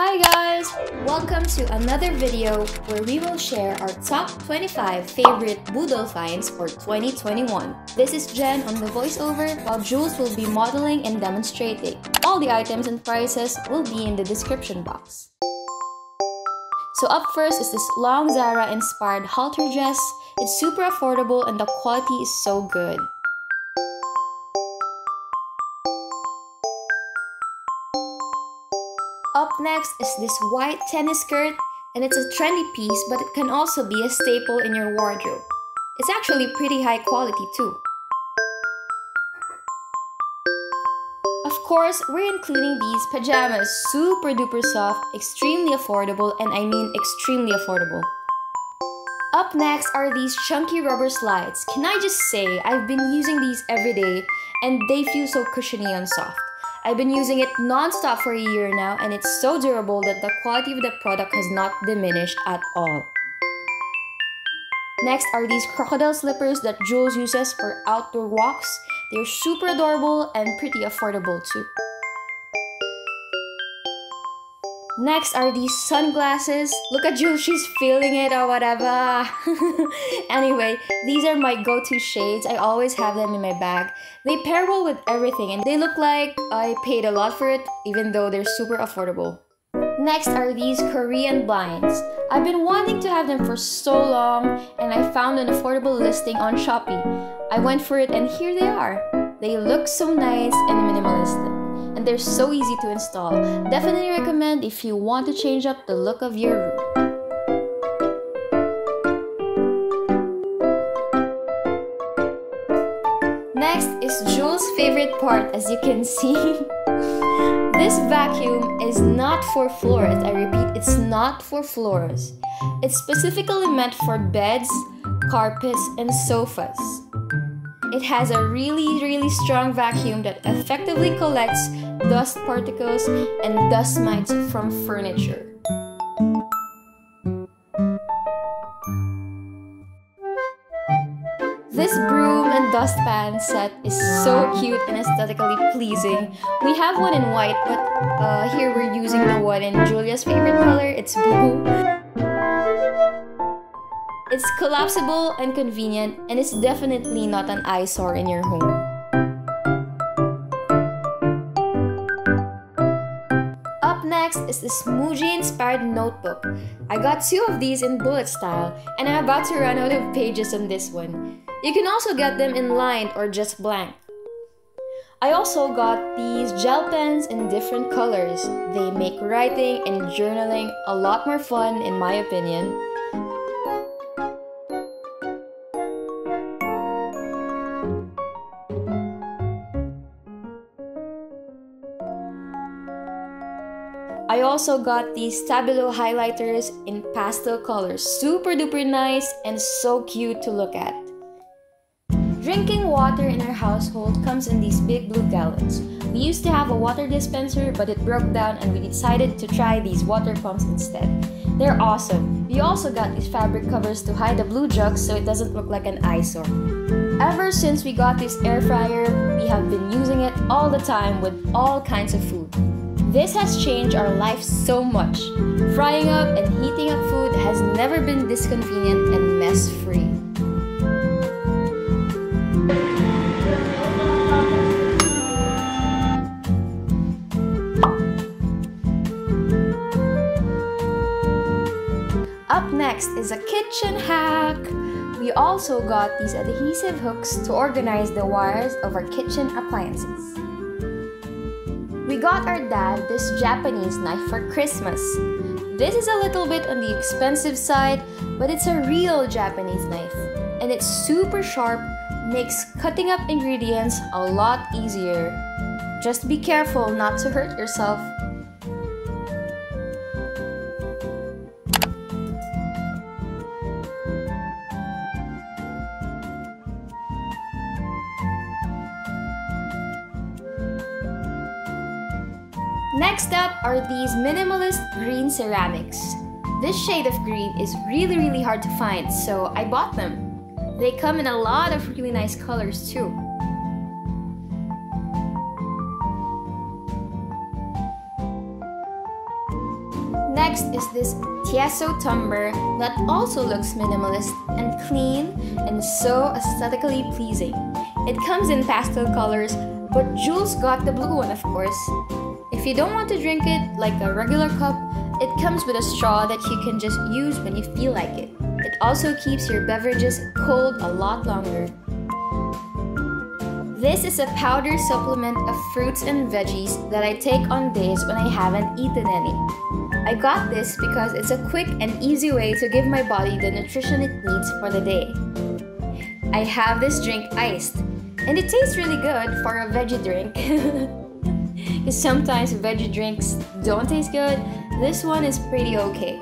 Hi guys! Welcome to another video where we will share our top 25 favorite BUDOL finds for 2021. This is Jen on the voiceover, while Jules will be modeling and demonstrating. All the items and prices will be in the description box. So up first is this long Zara-inspired halter dress. It's super affordable and the quality is so good. Up next is this white tennis skirt, and it's a trendy piece, but it can also be a staple in your wardrobe. It's actually pretty high quality too. Of course, we're including these pajamas, super duper soft, extremely affordable, and I mean extremely affordable. Up next are these chunky rubber slides. Can I just say, I've been using these every day, and they feel so cushiony and soft. I've been using it non-stop for a year now, and it's so durable that the quality of the product has not diminished at all. Next are these crocodile slippers that Jules uses for outdoor walks. They're super adorable and pretty affordable too. Next are these sunglasses. Look at Jules, she's feeling it or whatever. Anyway, these are my go-to shades. I always have them in my bag. They pair well with everything and they look like I paid a lot for it, even though they're super affordable. Next are these Korean blinds. I've been wanting to have them for so long, and I found an affordable listing on Shopee. I went for it and here they are. They look so nice and minimalistic. And they're so easy to install. Definitely recommend if you want to change up the look of your room. Next is Jules' favorite part, as you can see. This vacuum is not for floors. I repeat, it's not for floors. It's specifically meant for beds, carpets, and sofas. It has a really strong vacuum that effectively collects dust particles and dust mites from furniture. This broom and dustpan set is so cute and aesthetically pleasing. We have one in white, but here we're using the one in Julia's favorite color, it's blue. It's collapsible and convenient, and it's definitely not an eyesore in your home. Up next is this Muji-inspired notebook. I got two of these in bullet style, and I'm about to run out of pages on this one. You can also get them in lined or just blank. I also got these gel pens in different colors. They make writing and journaling a lot more fun, in my opinion. I also got these Stabilo highlighters in pastel colors, super duper nice and so cute to look at. Drinking water in our household comes in these big blue gallons. We used to have a water dispenser, but it broke down and we decided to try these water pumps instead. They're awesome. We also got these fabric covers to hide the blue jugs so it doesn't look like an eyesore. Ever since we got this air fryer, we have been using it all the time with all kinds of food. This has changed our life so much. Frying up and heating up food has never been this convenient and mess-free. Up next is a kitchen hack. We also got these adhesive hooks to organize the wires of our kitchen appliances. We got our dad this Japanese knife for Christmas. This is a little bit on the expensive side, but it's a real Japanese knife. And it's super sharp, makes cutting up ingredients a lot easier. Just be careful not to hurt yourself. Next up are these minimalist green ceramics. This shade of green is really hard to find, so I bought them. They come in a lot of really nice colors too. Next is this tyeso tumbler that also looks minimalist and clean and so aesthetically pleasing. It comes in pastel colors, but Jules got the blue one, of course. If you don't want to drink it like a regular cup, it comes with a straw that you can just use when you feel like it. It also keeps your beverages cold a lot longer. This is a powder supplement of fruits and veggies that I take on days when I haven't eaten any. I got this because it's a quick and easy way to give my body the nutrition it needs for the day. I have this drink iced, and it tastes really good for a veggie drink. Because sometimes veggie drinks don't taste good, this one is pretty okay.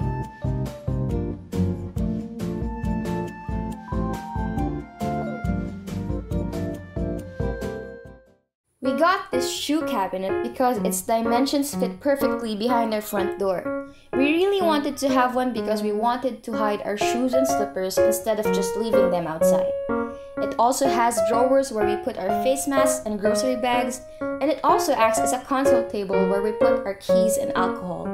We got this shoe cabinet because its dimensions fit perfectly behind our front door. We really wanted to have one because we wanted to hide our shoes and slippers instead of just leaving them outside. It also has drawers where we put our face masks and grocery bags, and it also acts as a console table where we put our keys and alcohol.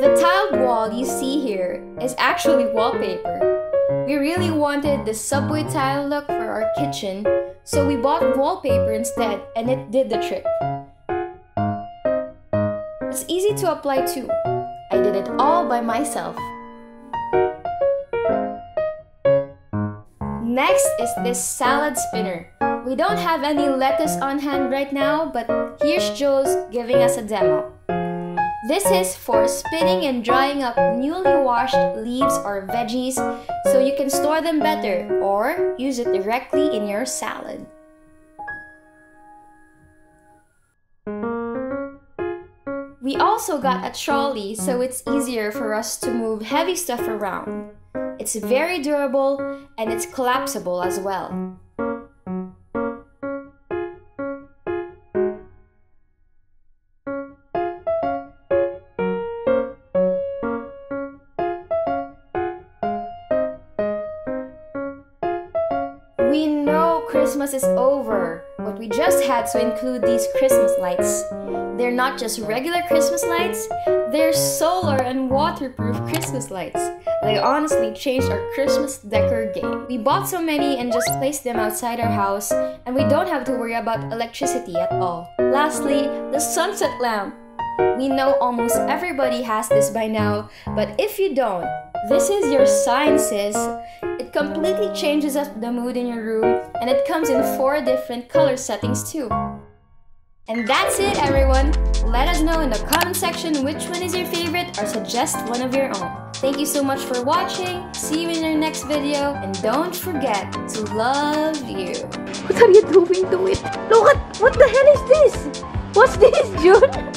The tiled wall you see here is actually wallpaper. We really wanted the subway tile look for our kitchen, so we bought wallpaper instead, and it did the trick. It's easy to apply too. I did it all by myself. Next is this salad spinner. We don't have any lettuce on hand right now, but here's Jules giving us a demo. This is for spinning and drying up newly washed leaves or veggies so you can store them better or use it directly in your salad. We also got a trolley so it's easier for us to move heavy stuff around. It's very durable and it's collapsible as well. We know Christmas is over, but we just had to include these Christmas lights. They're not just regular Christmas lights, they're solar and waterproof Christmas lights. They honestly changed our Christmas decor game. We bought so many and just placed them outside our house, and we don't have to worry about electricity at all. Lastly, the sunset lamp. We know almost everybody has this by now, but if you don't, this is your sign, sis. It completely changes up the mood in your room, and it comes in 4 different color settings too. And that's it, everyone. Let us know in the comment section which one is your favorite or suggest one of your own. Thank you so much for watching. See you in your next video, and don't forget to love you. What are you doing to it? Look at, what the hell is this? What's this, June?